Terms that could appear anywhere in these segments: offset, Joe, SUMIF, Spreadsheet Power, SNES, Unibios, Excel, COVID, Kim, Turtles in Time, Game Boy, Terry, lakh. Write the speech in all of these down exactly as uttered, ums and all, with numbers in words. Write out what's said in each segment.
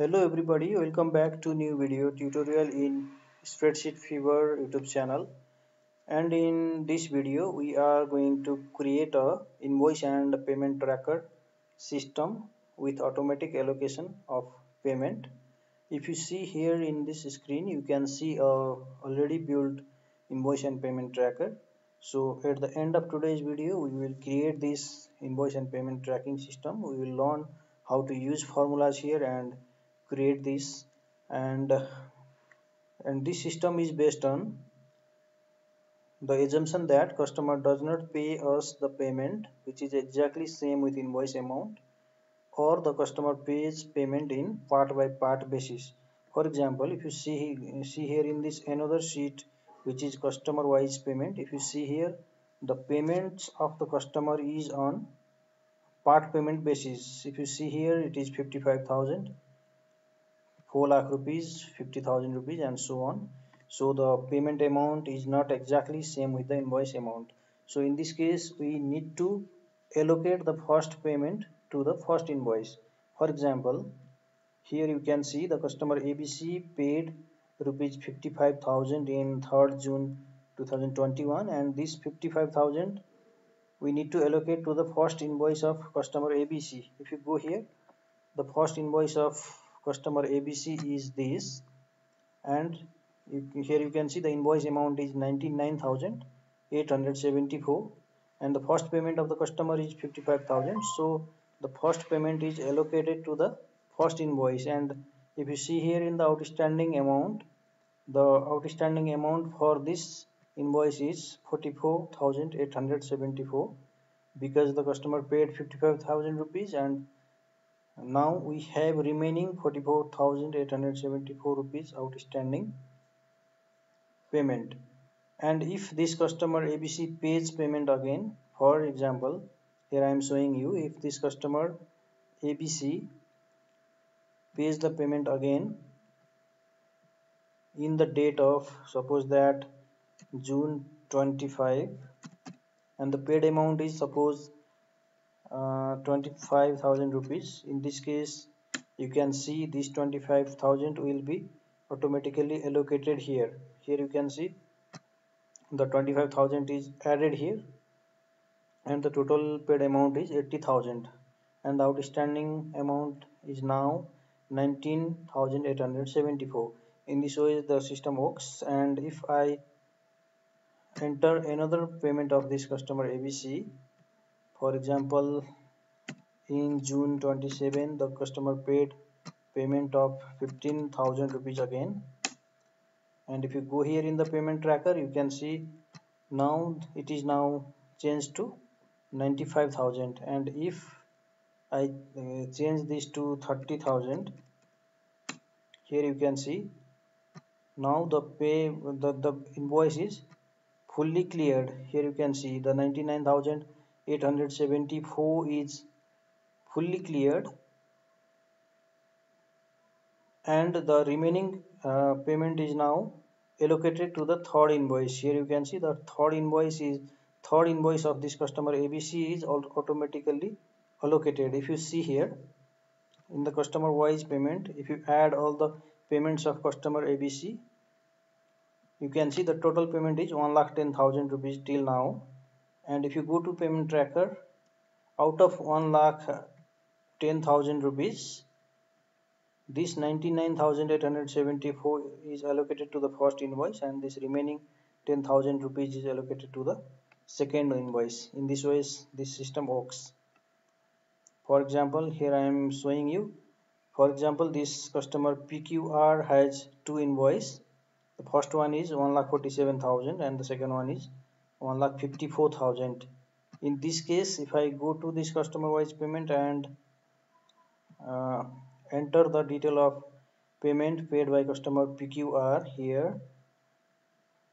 Hello everybody, welcome back to new video tutorial in Spreadsheet Power YouTube channel. And in this video we are going to create a invoice and payment tracker system with automatic allocation of payment. If you see here in this screen, you can see a already built invoice and payment tracker. So at the end of today's video we will create this invoice and payment tracking system. We will learn how to use formulas here and create this, and and this system is based on the assumption that customer does not pay us the payment, which is exactly same with invoice amount, or the customer pays payment in part by part basis. For example, if you see see here in this another sheet which is customer wise payment, if you see here the payments of the customer is on part payment basis. If you see here, it is fifty-five thousand, four lakh rupees, fifty thousand rupees, and so on. So the payment amount is not exactly same with the invoice amount. So in this case we need to allocate the first payment to the first invoice. For example, here you can see the customer A B C paid rupees fifty-five thousand in third June two thousand twenty-one, and this fifty-five thousand we need to allocate to the first invoice of customer A B C. If you go here, the first invoice of customer A B C is this, and you, here you can see the invoice amount is ninety-nine thousand eight hundred seventy-four, and the first payment of the customer is fifty-five thousand. So the first payment is allocated to the first invoice. And if you see here in the outstanding amount, the outstanding amount for this invoice is forty-four thousand eight hundred seventy-four, because the customer paid fifty-five thousand rupees, and now we have remaining forty-four thousand eight hundred seventy-four rupees outstanding payment. And if this customer A B C pays payment again, for example, here I am showing you, if this customer A B C pays the payment again in the date of, suppose that June twenty-five, and the paid amount is suppose uh, twenty-five thousand rupees. In this case you can see this twenty-five thousand will be automatically allocated here. Here you can see the twenty-five thousand is added here, and the total paid amount is eighty thousand, and the outstanding amount is now nineteen thousand eight hundred seventy-four. In this way the system works. And if I enter another payment of this customer A B C, for example in June twenty-seven the customer paid payment of fifteen thousand rupees again, and if you go here in the payment tracker you can see now it is now changed to ninety-five thousand. And if I uh, change this to thirty thousand, here you can see now the pay the, the invoice is fully cleared. Here you can see the ninety-nine thousand eight hundred seventy-four is fully cleared, and the remaining uh, payment is now allocated to the third invoice. Here you can see the third invoice is third invoice of this customer A B C is automatically allocated. If you see here in the customer wise payment, if you add all the payments of customer A B C, you can see the total payment is one lakh ten thousand rupees till now. And if you go to payment tracker, out of one lakh ten thousand rupees, this ninety-nine thousand eight hundred seventy-four is allocated to the first invoice, and this remaining ten thousand rupees is allocated to the second invoice. In this way this system works. For example, here I am showing you, for example this customer P Q R has two invoices. The first one is one lakh forty-seven thousand and the second one is one lakh fifty-four thousand. In this case, if I go to this customer wise payment and uh, enter the detail of payment paid by customer P Q R here,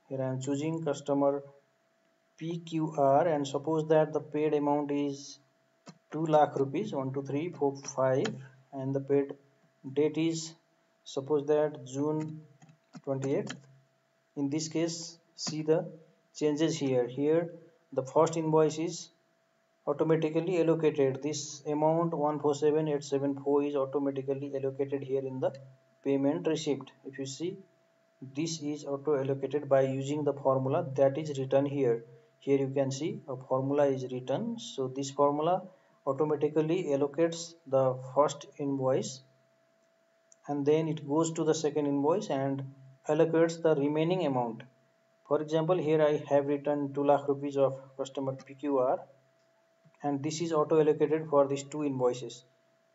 here I am choosing customer P Q R, and suppose that the paid amount is two lakh rupees, one two three four five, and the paid date is suppose that June twenty-eighth. In this case see the changes here. Here the first invoice is automatically allocated. This amount one four seven eight seven four is automatically allocated here in the payment receipt. If you see, this is auto allocated by using the formula that is written here. Here you can see a formula is written. So this formula automatically allocates the first invoice and then it goes to the second invoice and allocates the remaining amount. For example, here I have written two lakh rupees of customer P Q R, and this is auto allocated for these two invoices.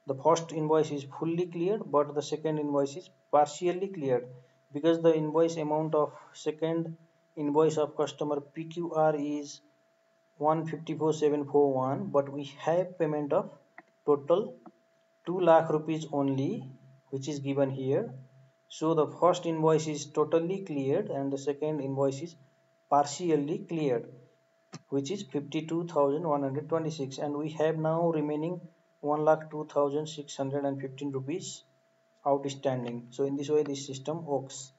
The first invoice is fully cleared, but the second invoice is partially cleared because the invoice amount of second invoice of customer P Q R is one five four seven four one, but we have payment of total two lakh rupees only, which is given here. So the first invoice is totally cleared and the second invoice is partially cleared, which is fifty-two thousand one hundred twenty-six, and we have now remaining one lakh two thousand six hundred fifteen rupees outstanding. So in this way this system works.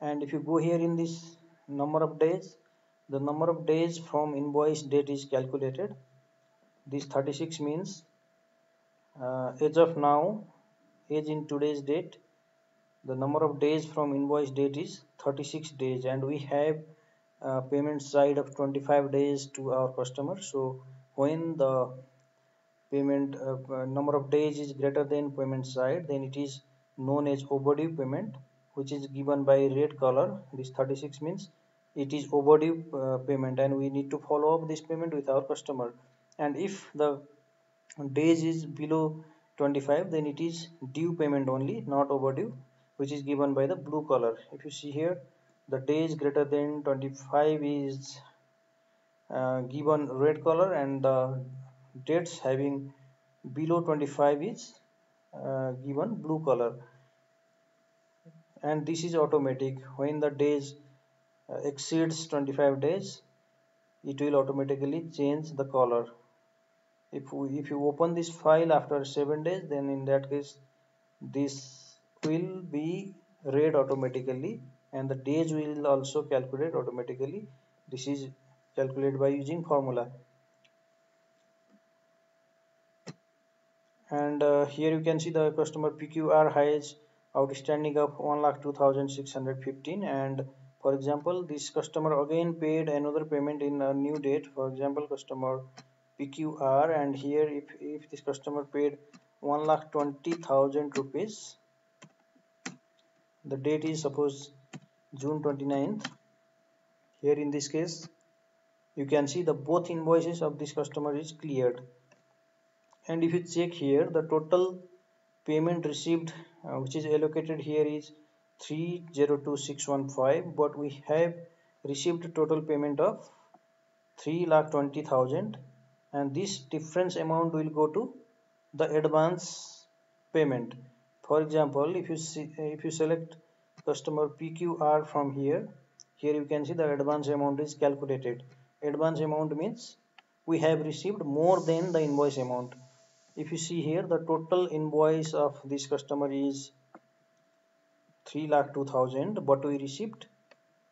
And if you go here in this number of days, the number of days from invoice date is calculated. This thirty-six means uh, as of now, as in today's date, the number of days from invoice date is thirty-six days, and we have uh, payment side of twenty-five days to our customer. So when the payment uh, number of days is greater than payment side, then it is known as overdue payment, which is given by red color. This thirty-six means it is overdue uh, payment, and we need to follow up this payment with our customer. And if the days is below twenty-five, then it is due payment only, not overdue, which is given by the blue color. If you see here, the days greater than twenty-five is uh, given red color, and the dates having below twenty-five is uh, given blue color. And this is automatic. When the days uh, exceeds twenty-five days, it will automatically change the color. If we, if you open this file after seven days, then in that case this will be read automatically and the days will also calculate automatically. This is calculated by using formula. And uh, here you can see the customer P Q R has outstanding of one lakh two thousand six hundred fifteen, and for example this customer again paid another payment in a new date, for example customer P Q R, and here if, if this customer paid one lakh twenty thousand rupees, the date is suppose June twenty-ninth. Here in this case you can see the both invoices of this customer is cleared. And if you check here, the total payment received uh, which is allocated here is three zero two six one five, but we have received total payment of three lakh twenty thousand, and this difference amount will go to the advance payment. For example, if you see, if you select customer P Q R from here, here you can see the advance amount is calculated. Advance amount means we have received more than the invoice amount. If you see here, the total invoice of this customer is three lakh two thousand, but we received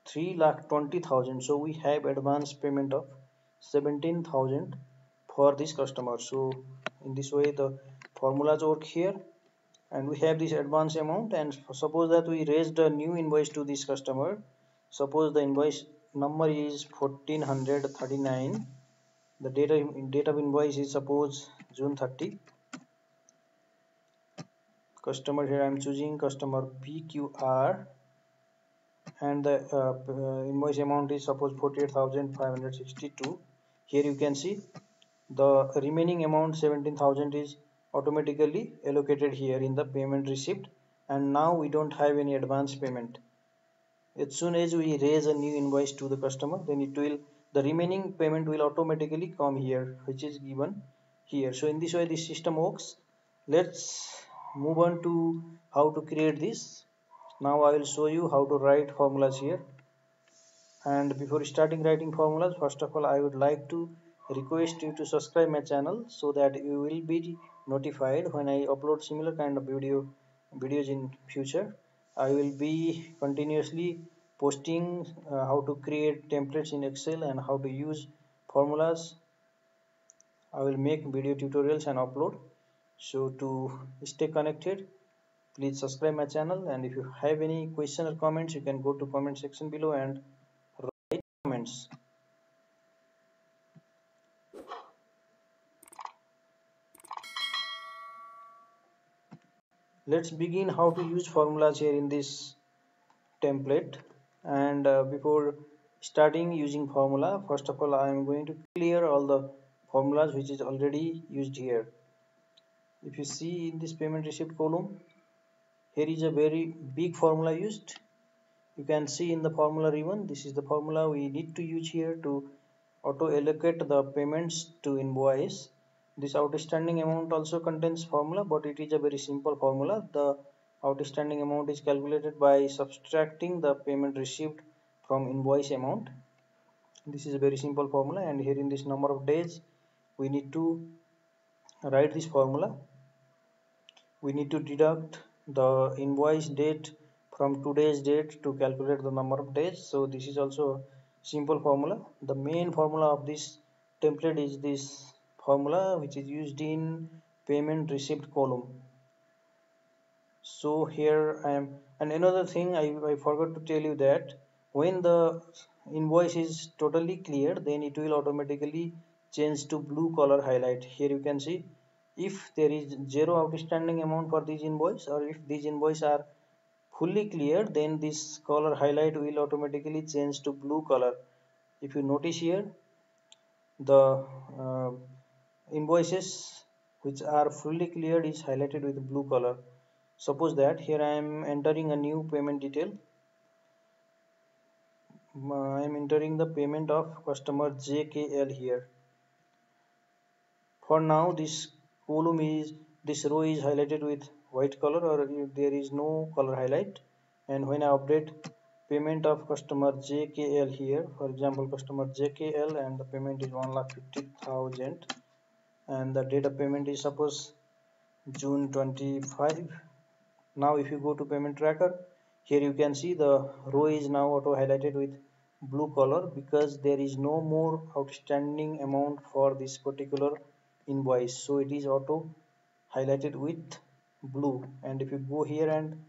three lakh twenty thousand. So we have advance payment of seventeen thousand for this customer. So in this way the formulas work here. And we have this advance amount, and suppose that we raised a new invoice to this customer. Suppose the invoice number is fourteen hundred thirty-nine. The date of, date of invoice is suppose June thirtieth. Customer, here I am choosing customer P Q R, and the uh, invoice amount is suppose forty-eight thousand five hundred sixty-two. Here you can see the remaining amount seventeen thousand is automatically allocated here in the payment receipt, and now we don't have any advance payment. As soon as we raise a new invoice to the customer, then it will, the remaining payment will automatically come here, which is given here. So in this way this system works. Let's move on to how to create this. Now I will show you how to write formulas here. And before starting writing formulas, first of all I would like to request you to subscribe my channel so that you will be notified when I upload similar kind of video videos in future. I will be continuously posting uh, how to create templates in Excel and how to use formulas I will make video tutorials and upload. So to stay connected, please subscribe my channel, and if you have any question or comments, you can go to comment section below and write comments. Let's begin how to use formulas here in this template. And uh, before starting using formula, first of all I am going to clear all the formulas which is already used here. If you see in this payment receipt column, here is a very big formula used. You can see in the formula ribbon, this is the formula we need to use here to auto allocate the payments to invoice. This outstanding amount also contains formula, but it is a very simple formula. The outstanding amount is calculated by subtracting the payment received from invoice amount. This is a very simple formula, and here in this number of days we need to write this formula. We need to deduct the invoice date from today's date to calculate the number of days. So this is also a simple formula. The main formula of this template is this formula which is used in payment received column. So here I am, and another thing I, I forgot to tell you that when the invoice is totally clear, then it will automatically change to blue color highlight. Here you can see if there is zero outstanding amount for this invoice, or if these invoices are fully cleared, then this color highlight will automatically change to blue color. If you notice here, the uh, invoices which are fully cleared is highlighted with blue color. Suppose that here I am entering a new payment detail. I am entering the payment of customer J K L here. For now, this column is, this row is highlighted with white color, or there is no color highlight. And when I update payment of customer J K L here, for example, customer J K L, and the payment is one lakh fifty thousand, and the date of payment is suppose June twenty-five. Now, if you go to payment tracker, here you can see the row is now auto highlighted with blue color because there is no more outstanding amount for this particular invoice, so it is auto highlighted with blue. And if you go here and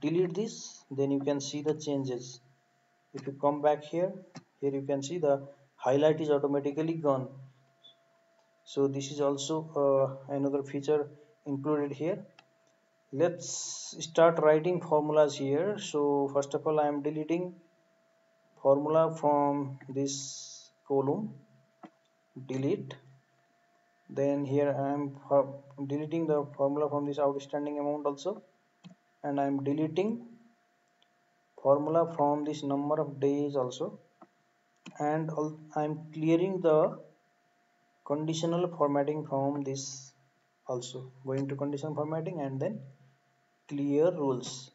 delete this, then you can see the changes. If you come back here, here you can see the highlight is automatically gone. So this is also uh, another feature included here. Let's start writing formulas here. So first of all, I am deleting formula from this column, delete. Then here I am deleting the formula from this outstanding amount also, and I am deleting formula from this number of days also, and I am clearing the conditional formatting from this also. Going to conditional formatting and then clear rules.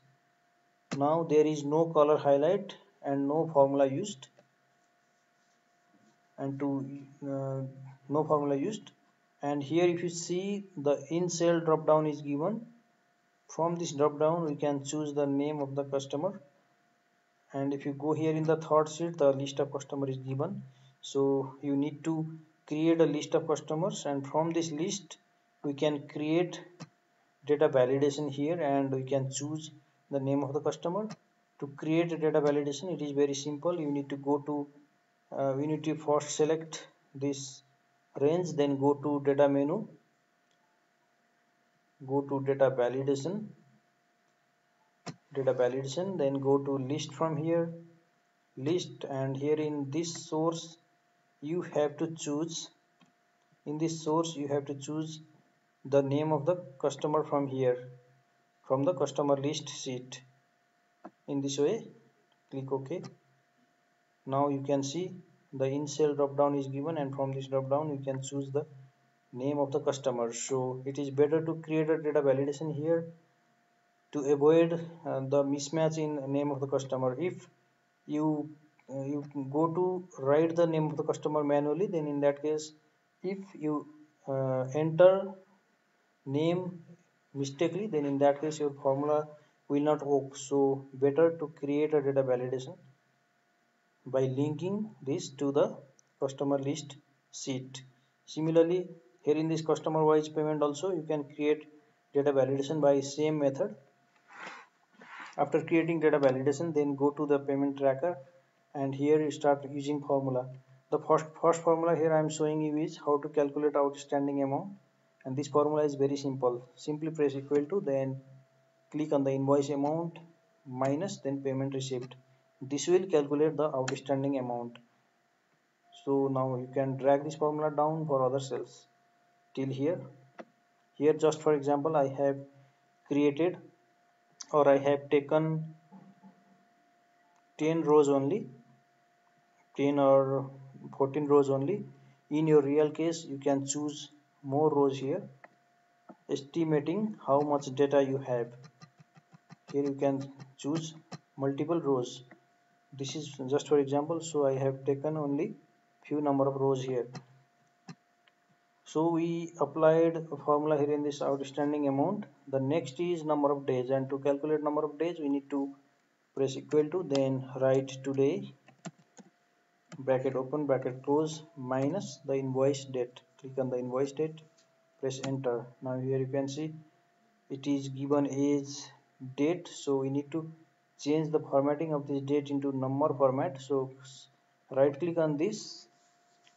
Now there is no color highlight and no formula used, and to uh, no formula used. And here if you see, the in cell drop down is given. From this drop down we can choose the name of the customer, and if you go here in the third sheet, the list of customer is given. So you need to create a list of customers, and from this list we can create data validation here, and we can choose the name of the customer. To create a data validation, it is very simple. You need to go to uh, we need to first select this range, then go to data menu, go to data validation, data validation, then go to list. From here, list, and here in this source you have to choose in this source you have to choose the name of the customer from here, from the customer list sheet. In this way, click OK. Now you can see the in cell drop down is given, and from this drop down you can choose the name of the customer. So it is better to create a data validation here to avoid uh, the mismatch in name of the customer. If you uh, you go to write the name of the customer manually, then in that case, if you uh, enter name mistakenly, then in that case your formula will not work. So better to create a data validation by linking this to the customer list sheet. Similarly, here in this customer wise payment also you can create data validation by same method. After creating data validation, then go to the payment tracker and here you start using formula. The first first formula here I am showing you is how to calculate outstanding amount, and this formula is very simple. Simply press equal to, then click on the invoice amount minus then payment received. This will calculate the outstanding amount. So now you can drag this formula down for other cells till here. Here just for example I have created or I have taken ten rows only, ten or fourteen rows only. In your real case you can choose more rows here, estimating how much data you have. Here you can choose multiple rows. This is just for example, so I have taken only few number of rows here. So we applied a formula here in this outstanding amount. The next is number of days, and to calculate number of days we need to press equal to, then write today, bracket open, bracket close, minus the invoice date. Click on the invoice date, press enter. Now here you can see it is given as date, so we need to change the formatting of this date into number format. So right click on this,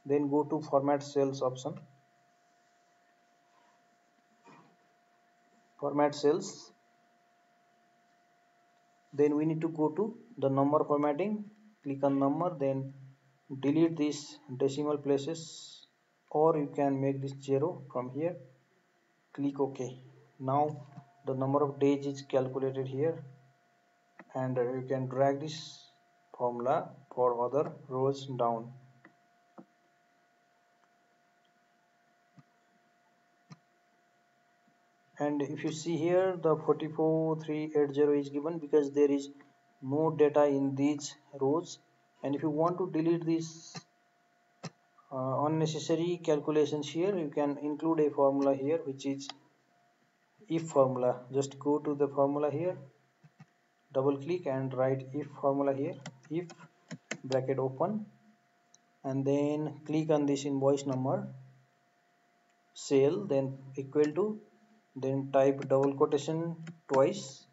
then go to format cells option, format cells, then we need to go to the number formatting. Click on number, then delete these decimal places, or you can make this zero from here. Click OK. Now the number of days is calculated here, and you can drag this formula for other rows down. And if you see here, the forty-four thousand three hundred eighty is given because there is no data in these rows, and if you want to delete these uh, unnecessary calculations here, you can include a formula here which is if formula. Just go to the formula here, double click and write if formula here, if bracket open, and then click on this invoice number cell, then equal to, then type double quotation twice,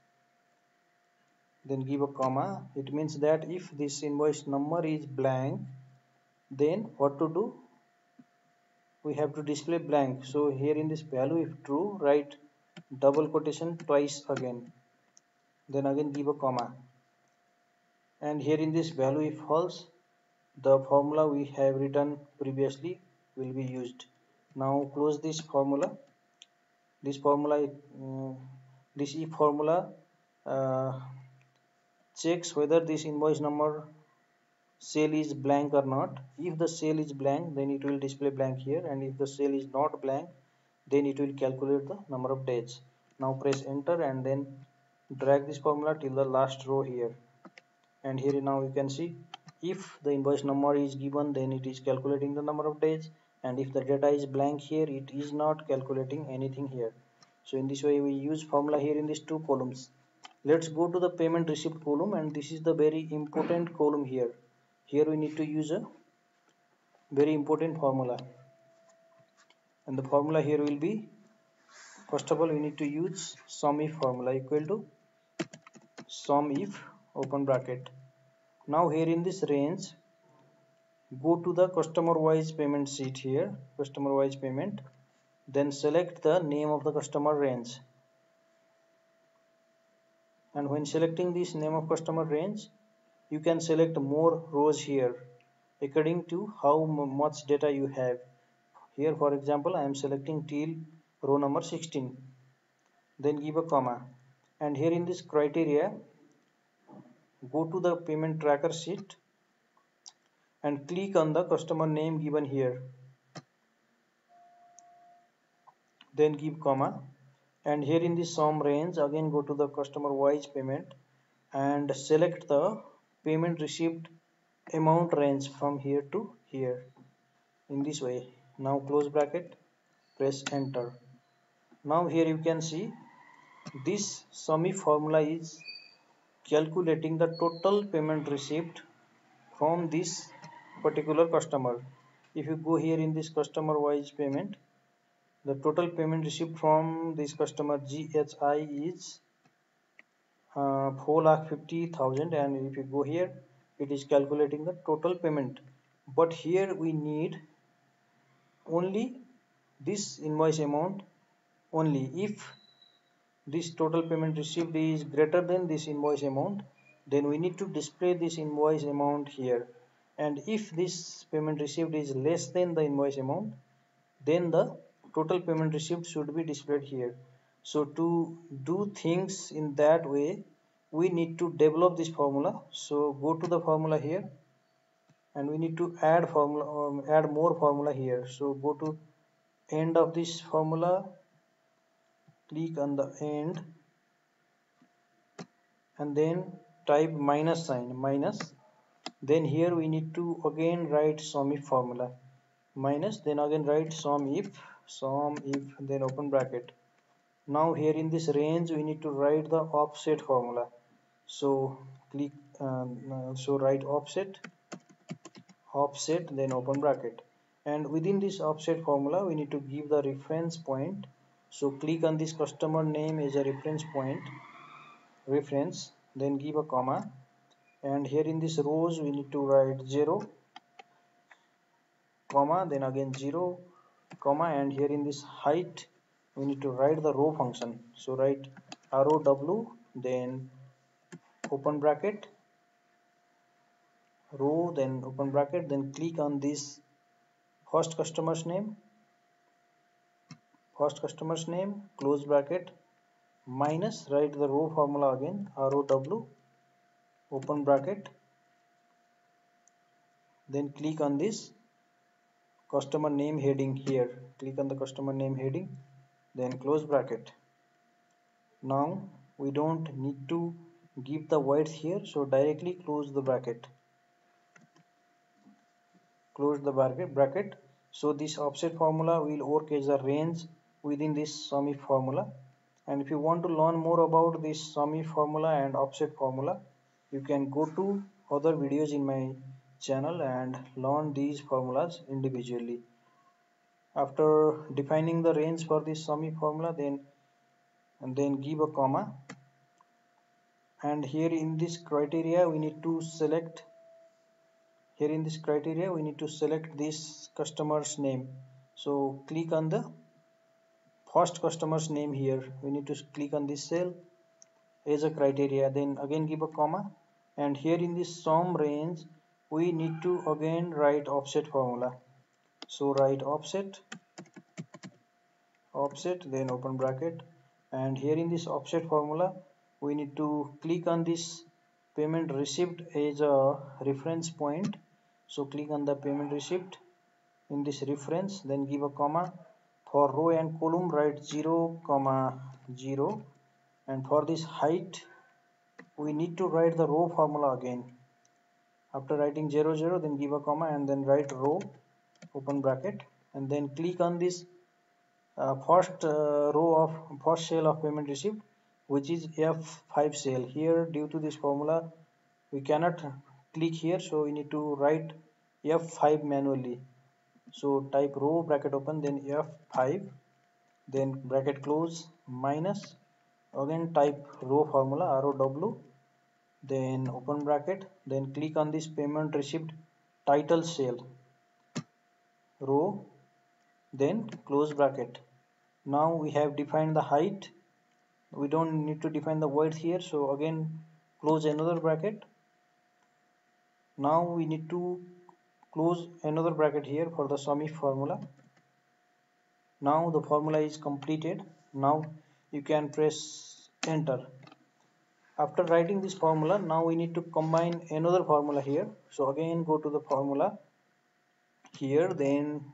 then give a comma. It means that if this invoice number is blank, then what to do, we have to display blank. So here in this value if true, write double quotation twice again, then again give a comma, and here in this value if false, the formula we have written previously will be used. Now close this formula, this formula uh, this if formula uh, checks whether this invoice number cell is blank or not. If the cell is blank, then it will display blank here, and if the cell is not blank, then it will calculate the number of days. Now press enter and then drag this formula till the last row here, and here now you can see if the invoice number is given, then it is calculating the number of days, and if the data is blank here, it is not calculating anything here. So in this way we use formula here in these two columns. Let's go to the payment receipt column, and this is the very important column here. Here we need to use a very important formula, and the formula here will be, first of all we need to use SUMIF formula, equal to SUMIF open bracket. Now here in this range, go to the customer wise payment sheet here, customer wise payment, then select the name of the customer range, and when selecting this name of customer range, you can select more rows here according to how much data you have. Here for example I am selecting till row number sixteen, then give a comma, and here in this criteria go to the payment tracker sheet and click on the customer name given here, then give comma, and here in the sum range again go to the customer wise payment and select the payment received amount range from here to here, in this way. Now close bracket, press enter. Now here you can see this SUMIF formula is calculating the total payment received from this particular customer. If you go here in this customer wise payment, the total payment received from this customer G H I is uh, four lakh fifty thousand, and if you go here it is calculating the total payment. But here we need only this invoice amount only. If this total payment received is greater than this invoice amount, then we need to display this invoice amount here. And if this payment received is less than the invoice amount, then the total payment received should be displayed here. So to do things in that way, we need to develop this formula. So go to the formula here, and we need to add formula, um, add more formula here. So go to end of this formula, click on the end, and then type minus sign, minus. Then here we need to again write SUMIF formula, minus, then again write SUMIF, SUMIF, then open bracket. Now here in this range we need to write the offset formula. So click, um, so write offset, offset, then open bracket. And within this offset formula we need to give the reference point. So click on this customer name as a reference point, reference, then give a comma. And here in this rows we need to write zero, comma, then again zero, comma. And here in this height we need to write the row function. So write R O W, then open bracket, row, then open bracket. Then click on this first customer's name, first customer's name, close bracket, minus, write the row formula again, R O W, open bracket. Then click on this customer name heading here, click on the customer name heading, then close bracket. Now we don't need to give the width here, so directly close the bracket, close the bracket bracket. So this offset formula will work as a range within this SUMIF formula. And if you want to learn more about this SUMIF formula and offset formula, you can go to other videos in my channel and learn these formulas individually. After defining the range for this SUMIF formula, then and then give a comma. And here in this criteria we need to select, here in this criteria we need to select this customer's name. So click on the first customer's name here, we need to click on this cell as a criteria, then again give a comma. And here in this sum range we need to again write offset formula. So write offset, offset, then open bracket. And here in this offset formula we need to click on this payment received as a reference point. So click on the payment received in this reference, then give a comma. For row and column write zero comma zero. And for this height we need to write the row formula again. After writing zero zero, then give a comma, and then write row, open bracket. And then click on this uh, first uh, row of first cell of payment received, which is F five cell. Here due to this formula we cannot click here, so we need to write F five manually. So type row, bracket open, then F five, then bracket close, minus, again type row formula, R O W, then open bracket. Then click on this payment received title cell, row, then close bracket. Now we have defined the height, we don't need to define the width here, so again close another bracket. Now we need to close another bracket here for the SUMIF formula. Now the formula is completed. Now you can press enter. After writing this formula, now we need to combine another formula here. So again go to the formula here, then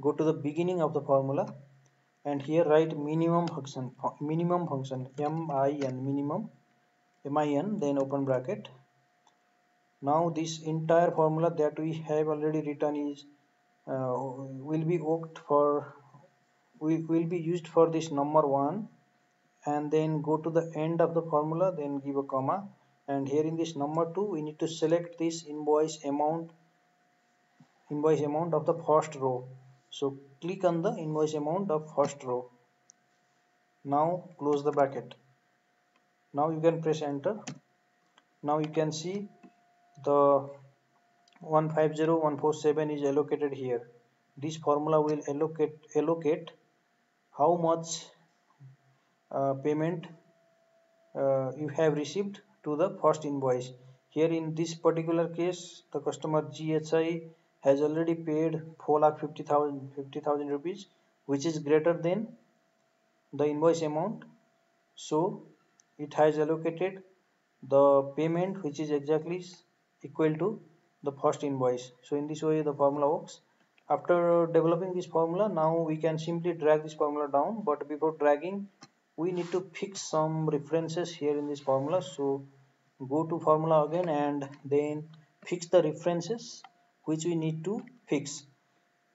go to the beginning of the formula, and here write minimum function, minimum function, M I N, minimum, M I N, then open bracket. Now this entire formula that we have already written is uh, will be worked for will be used for this number one. And then go to the end of the formula, then give a comma. And here in this number two we need to select this invoice amount invoice amount of the first row. So click on the invoice amount of first row. Now close the bracket. Now you can press enter. Now you can see the one hundred fifty thousand one hundred forty-seven is allocated here. This formula will allocate allocate how much uh, payment uh, you have received to the first invoice. Here in this particular case, the customer G H I has already paid four lakh fifty thousand rupees, which is greater than the invoice amount. So it has allocated the payment which is exactly equal to the first invoice. So in this way the formula works. After developing this formula, now we can simply drag this formula down, but before dragging we need to fix some references here in this formula. So go to formula again and then fix the references which we need to fix.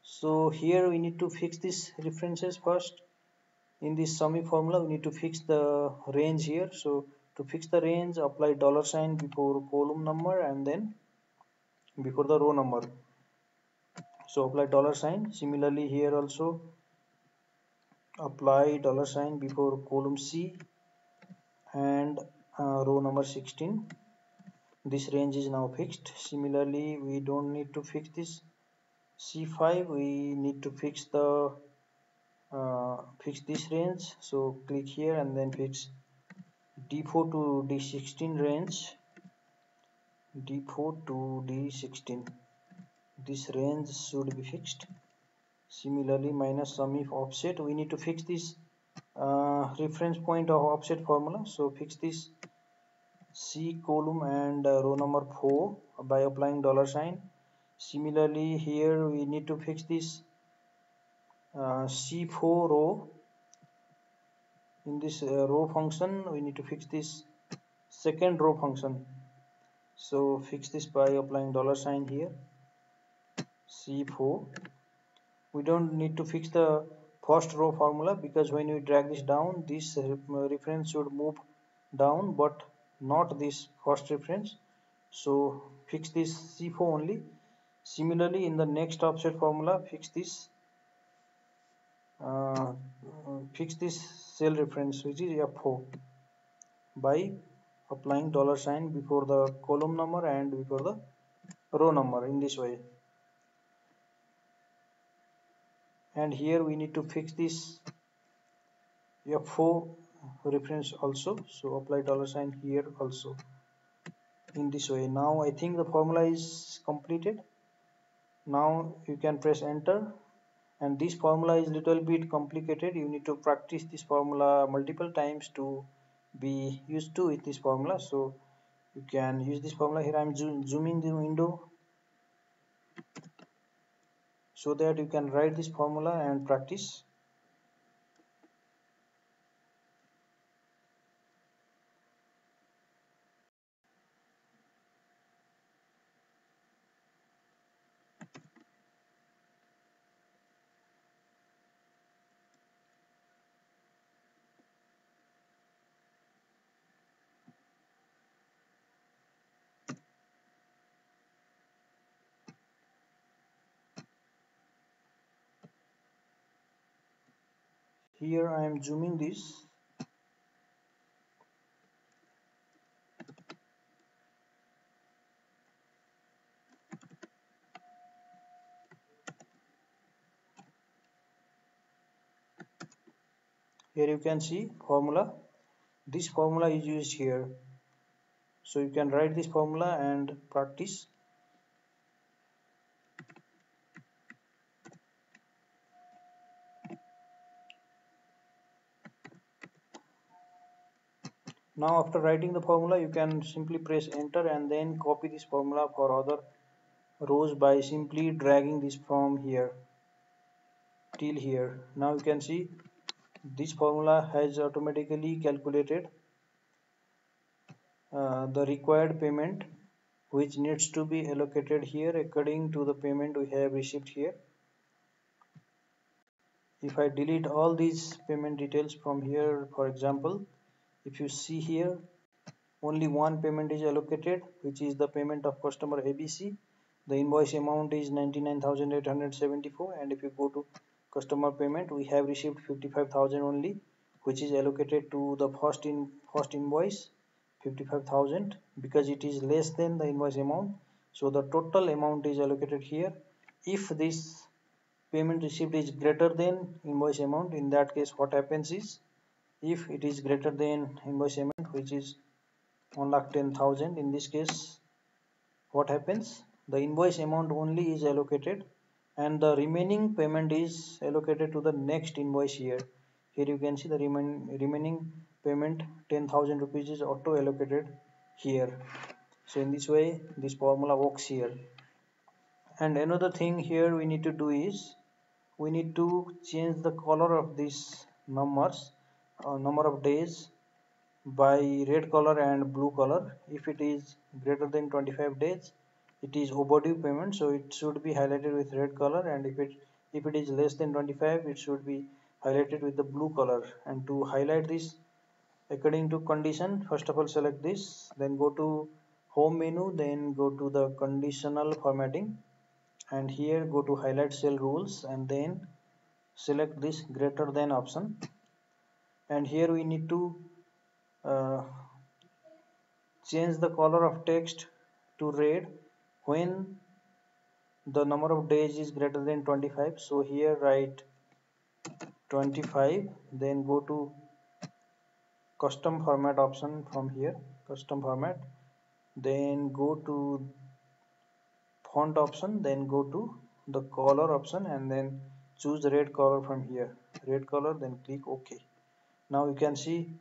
So here we need to fix these references first. In this SUMIF formula we need to fix the range here. So to fix the range, apply dollar sign before column number and then before the row number. So apply dollar sign. Similarly here also apply dollar sign before column C and uh, row number sixteen. This range is now fixed. Similarly we don't need to fix this C five. We need to fix the uh, fix this range. So click here and then fix D four to D sixteen range. D four to D sixteen, this range should be fixed. Similarly minus SUMIF offset, we need to fix this uh, reference point of offset formula. So fix this C column and uh, row number four by applying dollar sign. Similarly here we need to fix this uh, C four row. In this uh, row function we need to fix this second row function. So fix this by applying dollar sign here. C four. We don't need to fix the first row formula because when we drag this down, this reference should move down but not this first reference. So fix this C four only. Similarly in the next offset formula, fix this uh, fix this cell reference which is F four by applying dollar sign before the column number and before the row number in this way. And here we need to fix this F four reference also. So apply dollar sign here also in this way. Now I think the formula is completed. Now you can press enter. And this formula is little bit complicated. You need to practice this formula multiple times to be used to with this formula. So you can use this formula. Here I am zooming the window so that you can write this formula and practice. Here I am zooming this. Here you can see formula. This formula is used here. So you can write this formula and practice. Now after writing the formula, you can simply press enter and then copy this formula for other rows by simply dragging this from here till here. Now you can see this formula has automatically calculated uh, the required payment which needs to be allocated here according to the payment we have received here. If I delete all these payment details from here, for example, if you see here, only one payment is allocated, which is the payment of customer A B C, The invoice amount is ninety-nine thousand eight hundred seventy-four, and if you go to customer payment, we have received fifty-five thousand only, which is allocated to the first in first invoice, fifty-five thousand, because it is less than the invoice amount. So the total amount is allocated here. If this payment received is greater than invoice amount, in that case what happens is, if it is greater than invoice amount, which is one lakh ten thousand, in this case what happens, the invoice amount only is allocated and the remaining payment is allocated to the next invoice year. Here you can see the remain, remaining payment ten thousand rupees is auto allocated here. So in this way this formula works here. And another thing here we need to do is, we need to change the color of these numbers, uh, number of days by red color and blue color. If it is greater than twenty-five days, it is overdue payment, so it should be highlighted with red color, and if it if it is less than twenty-five, it should be highlighted with the blue color. And to highlight this according to condition, first of all select this, then go to home menu, then go to the conditional formatting, and here go to highlight cell rules, and then select this greater than option. And here we need to uh, change the color of text to red when the number of days is greater than twenty-five. So here write twenty-five, then go to custom format option, from here custom format, then go to font option, then go to the color option, and then choose red color from here, red color, then click OK. Now you can see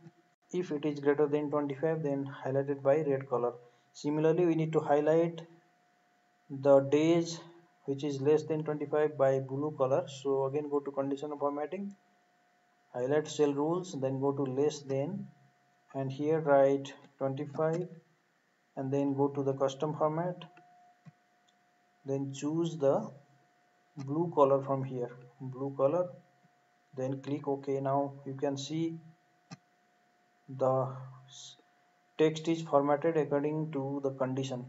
if it is greater than twenty-five, then highlighted by red color. Similarly, we need to highlight the days which is less than twenty-five by blue color. So again go to conditional formatting, highlight cell rules, then go to less than, and here write twenty-five, and then go to the custom format, then choose the blue color from here, blue color, then click OK. Now you can see the text is formatted according to the condition.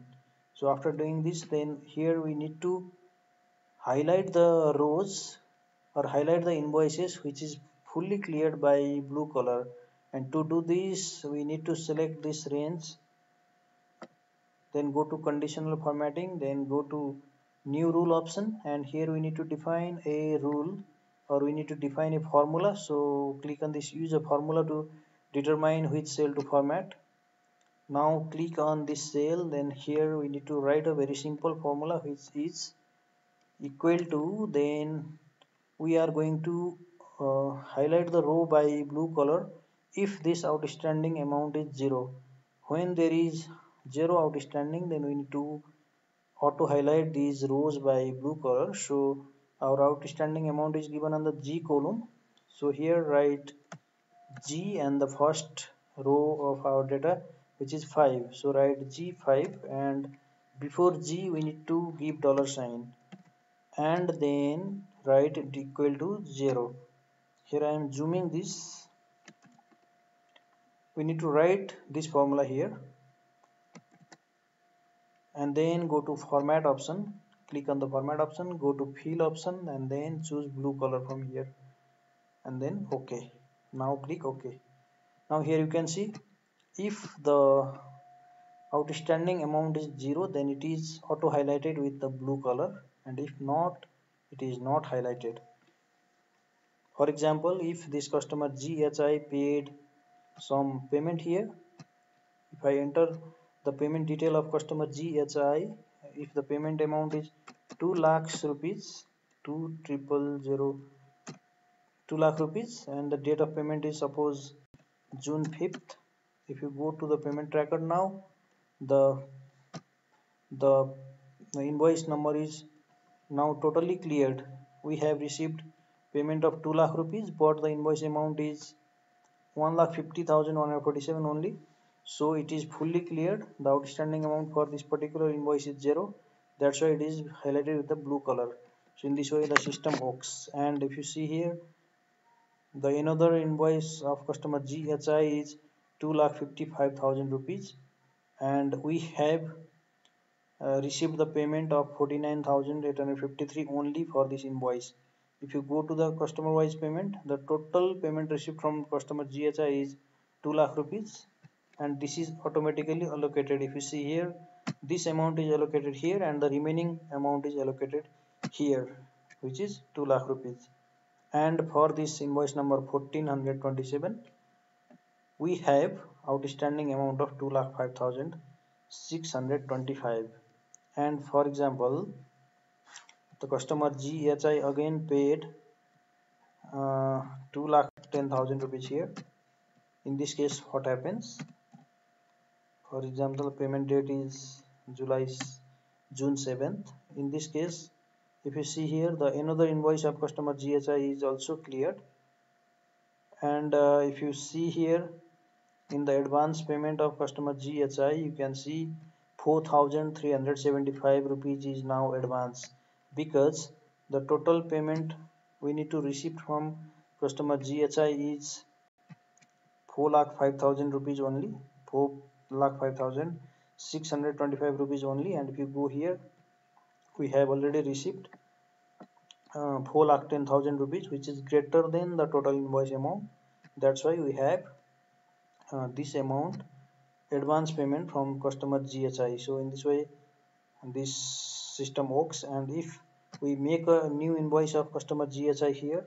So after doing this, then here we need to highlight the rows or highlight the invoices which is fully cleared by blue color, and to do this we need to select this range, then go to conditional formatting, then go to new rule option, and here we need to define a rule or we need to define a formula. So click on this, use a formula to determine which cell to format. Now click on this cell, then here we need to write a very simple formula which is equal to, then we are going to uh, highlight the row by blue color if this outstanding amount is zero. When there is zero outstanding, then we need to auto highlight these rows by blue color. So our outstanding amount is given on the G column, so here write G and the first row of our data, which is five, so write G five, and before G we need to give dollar sign, and then write it equal to zero. Here I am zooming this. We need to write this formula here, and then go to format option, click on the format option, go to fill option, and then choose blue color from here, and then OK. Now click OK. Now here you can see, if the outstanding amount is zero, then it is auto highlighted with the blue color, and if not, it is not highlighted. For example, if this customer G H I paid some payment here, if I enter the payment detail of customer G H I, if the payment amount is two lakhs rupees, two triple zero two lakh rupees, and the date of payment is suppose June fifth. If you go to the payment tracker now, the, the the invoice number is now totally cleared. We have received payment of two lakh rupees, but the invoice amount is one lakh fifty thousand one hundred forty-seven only, so it is fully cleared. The outstanding amount for this particular invoice is zero, that's why it is highlighted with the blue color. So in this way the system works. And if you see here, the another invoice of customer G H I is two lakh fifty-five thousand rupees, and we have uh, received the payment of forty-nine thousand eight hundred fifty-three only for this invoice. If you go to the customer wise payment, the total payment received from customer G H I is two lakh rupees, and this is automatically allocated. If you see here, this amount is allocated here and the remaining amount is allocated here, which is two lakh rupees. And for this invoice number fourteen twenty-seven, we have outstanding amount of two lakh five thousand six hundred twenty-five. And for example, the customer G H I again paid uh, two lakh ten thousand rupees here. In this case, what happens? For example, payment date is July June seventh. In this case, if you see here, the another invoice of customer G H I is also cleared. And uh, if you see here, in the advance payment of customer G H I, you can see four thousand three hundred seventy-five rupees is now advance, because the total payment we need to receive from customer G H I is four lakh five thousand rupees only, four lakh five thousand six hundred twenty-five rupees only. And if you go here, we have already received uh, four lakh ten thousand rupees, which is greater than the total invoice amount. That's why we have uh, this amount advance payment from customer G H I. So in this way this system works. And if we make a new invoice of customer G H I here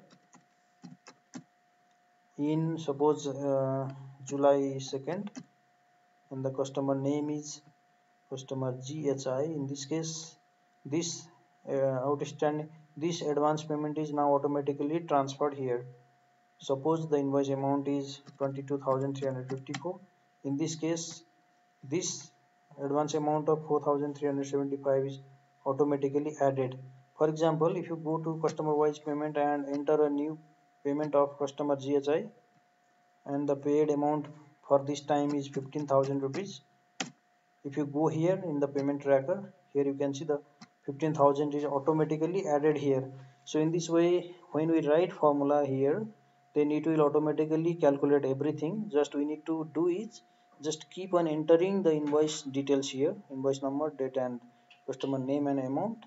in suppose uh, July second, and the customer name is customer G H I, in this case this uh, outstanding this advance payment is now automatically transferred here. Suppose the invoice amount is twenty-two thousand three hundred fifty-four. In this case, this advance amount of four thousand three hundred seventy-five is automatically added. For example, if you go to customer wise payment and enter a new payment of customer G H I, and the paid amount for this time is fifteen thousand rupees. If you go here in the payment tracker, here you can see the fifteen thousand is automatically added here. So in this way, when we write formula here, then it will automatically calculate everything. Just we need to do is just keep on entering the invoice details here, invoice number, date and customer name and amount.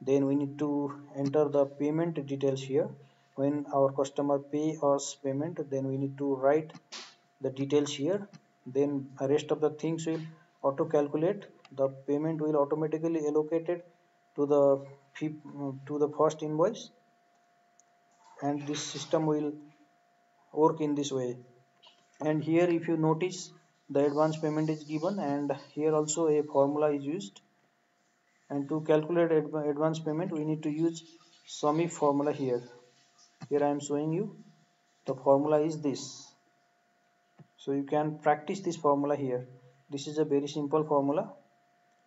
Then we need to enter the payment details here. When our customer pay us payment, then we need to write the details here. Then the rest of the things will auto calculate. The payment will automatically allocated to the to the first invoice, and this system will work in this way. And here if you notice, the advance payment is given, and here also a formula is used. And to calculate advance payment, we need to use SUMIF formula here. Here I am showing you the formula is this, so you can practice this formula here. This is a very simple formula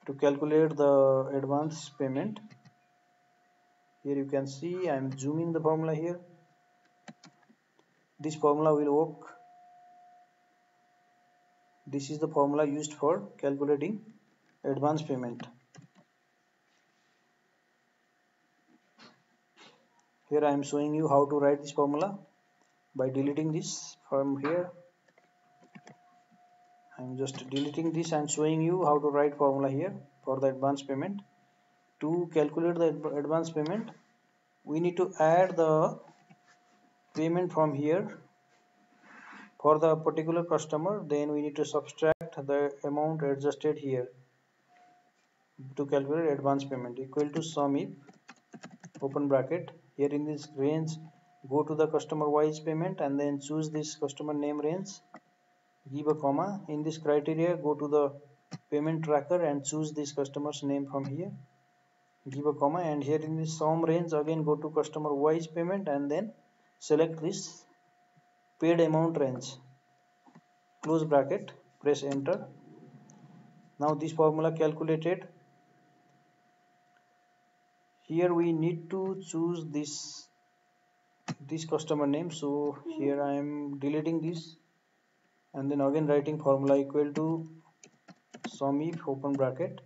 to calculate the advance payment. Here you can see I am zooming the formula here. This formula will work. This is the formula used for calculating advance payment. Here I am showing you how to write this formula by deleting this from here. I am just deleting this and showing you how to write formula here for the advance payment. To calculate the advance payment, we need to add the payment from here for the particular customer. Then we need to subtract the amount adjusted here to calculate advance payment, equal to SUMIF, open bracket. Here in this range, go to the customer wise payment and then choose this customer name range, give a comma. In this criteria, go to the payment tracker and choose this customer's name from here, give a comma. And here in this sum range, again go to customer wise payment and then select this paid amount range, close bracket, press enter. Now this formula calculated. Here we need to choose this this customer name, so here I am deleting this and then again writing formula, equal to SUMIF, open bracket.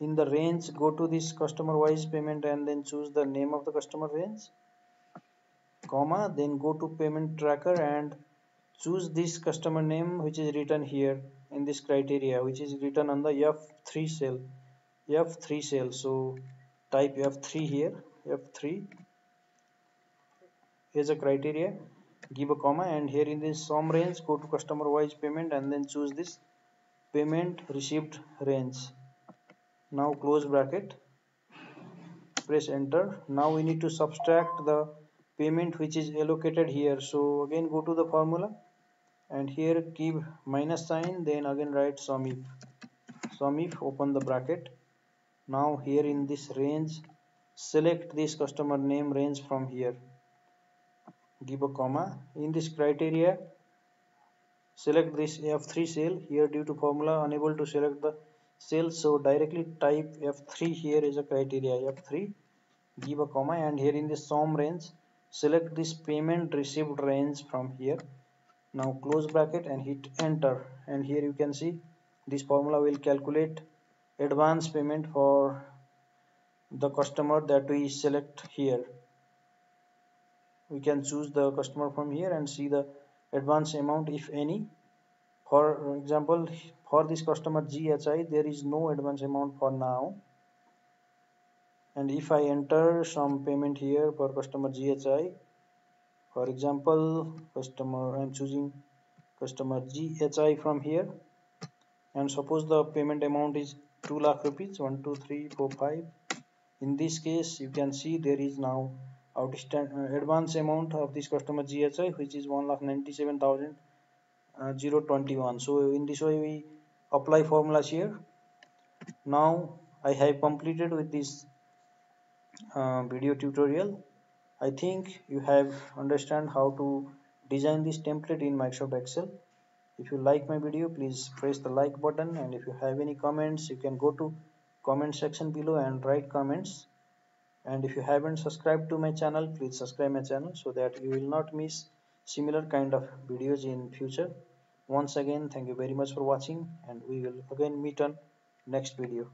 In the range, go to this customer wise payment and then choose the name of the customer range, comma. Then go to payment tracker and choose this customer name which is written here in this criteria, which is written on the F three cell. F three cell. So type F three here, F three is a criteria, give a comma, and here in this sum range go to customer wise payment and then choose this payment received range. Now close bracket, press enter. Now we need to subtract the payment which is allocated here. So again go to the formula and here keep minus sign, then again write SUMIF, SUMIF, open the bracket. Now here in this range select this customer name range from here, give a comma. In this criteria select this F three cell. Here due to formula unable to select the cell, so directly type F three here is a criteria, F three, give a comma, and here in the sum range select this payment received range from here. Now close bracket and hit enter, and here you can see this formula will calculate advance payment for the customer that we select here. We can choose the customer from here and see the advance amount, if any. For example, for this customer G H I there is no advance amount for now, and if I enter some payment here for customer G H I, for example customer, I am choosing customer G H I from here, and suppose the payment amount is two lakh rupees, one two three four five. In this case you can see there is now outstanding advance amount of this customer G H I which is one lakh ninety seven thousand zero twenty one. So in this way we apply formulas here. Now I have completed with this uh, video tutorial. I think you have understand how to design this template in Microsoft Excel. If you like my video, please press the like button, and if you have any comments you can go to comment section below and write comments. And if you haven't subscribed to my channel, please subscribe my channel so that you will not miss similar kind of videos in future. Once again, thank you very much for watching, and we will again meet on next video.